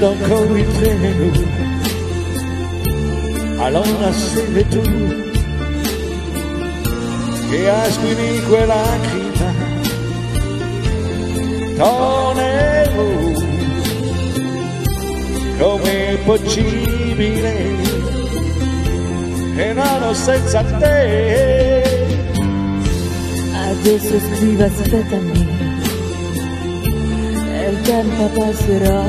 loco y pleno, a la luna se ve tú, che asquini quell'acrima, Tornero, com'è possibile che non senza te? Adesso scriva, aspettami, el tempo passerà,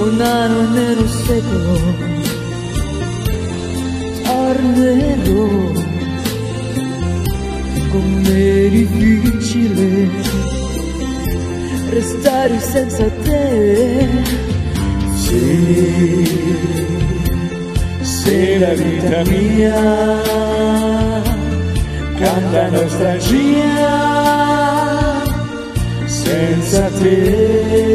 un anno nero secolo, tornerò, com'è difficile restare senza te. Sì, sei la vita mia, canta nostalgia. Senza te,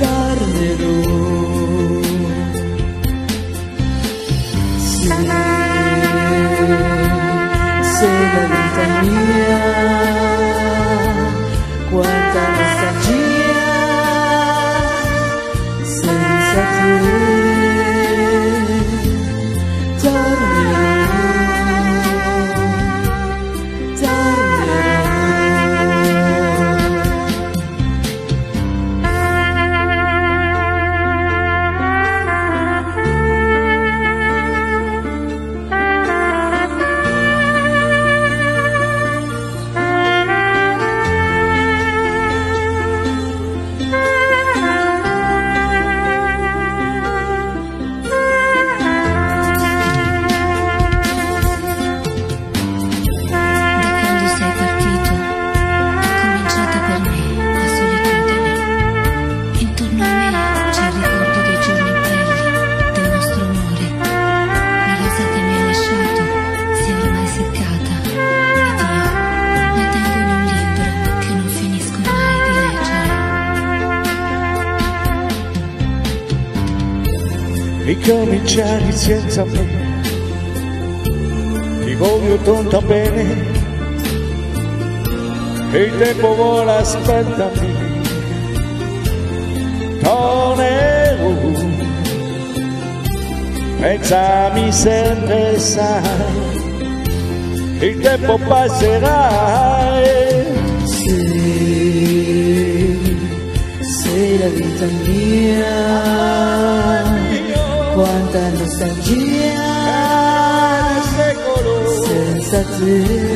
tornerò. Sì, sei la vita mia, quanta nostalgia. Senza te, tornerò. Ricominciare senza me, ti voglio tanto bene, e il tempo vola, aspettami, Tornero, pensami sempre, sai, il tempo passerà. Sì, sei la vita mia, quanta nostalgia, senza te.